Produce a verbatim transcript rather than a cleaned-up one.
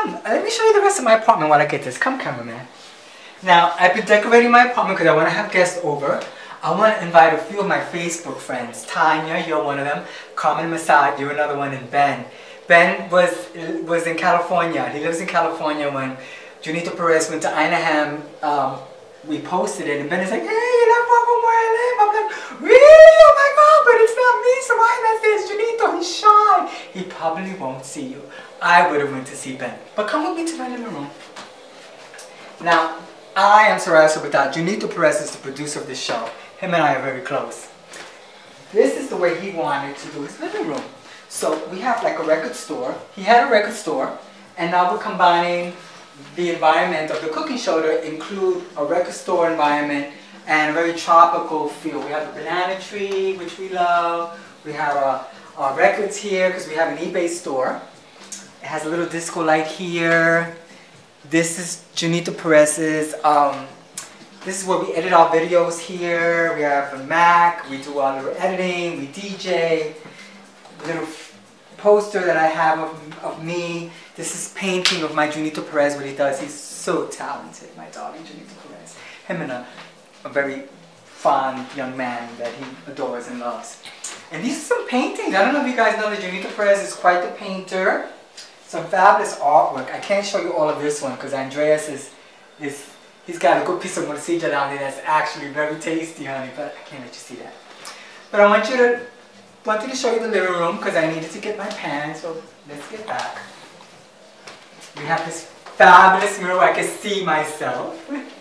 Come, let me show you the rest of my apartment while I get this. Come, cameraman. Now, I've been decorating my apartment because I want to have guests over. I want to invite a few of my Facebook friends. Tanya, you're one of them. Carmen Massad, you're another one. And Ben. Ben was, was in California. He lives in California. When Junito Perez went to Einaham, um, we posted it. And Ben is like, hey, that's where I live. I'm like, really? Oh my God, but it's not me. So why not say it's Junito? He's shy. He probably won't see you. I would have went to see Ben. But come with me to my living room. Now, I am Soraya Sobatat. Junito Perez is the producer of this show. Him and I are very close. This is the way he wanted to do his living room. So we have like a record store. He had a record store, and now we're combining the environment of the cooking show to include a record store environment and a very tropical feel. We have a banana tree, which we love. We have our, our records here because we have an eBay store. It has a little disco light here. This is Junito Perez's. Um, this is where we edit our videos here. We have a Mac. We do our little editing. We D J. Little poster that I have of, of me. This is painting of my Junito Perez, what he does. He's so talented, my darling Junito Perez. Him and a, a very fond young man that he adores and loves. And these are some paintings. I don't know if you guys know that Junito Perez is quite the painter. Some fabulous artwork. I can't show you all of this one because Andreas is, is, he's got a good piece of morcilla down there that's actually very tasty, honey, but I can't let you see that. But I want you to wanted to show you the living room because I needed to get my pants, so let's get back. We have this fabulous mirror where I can see myself.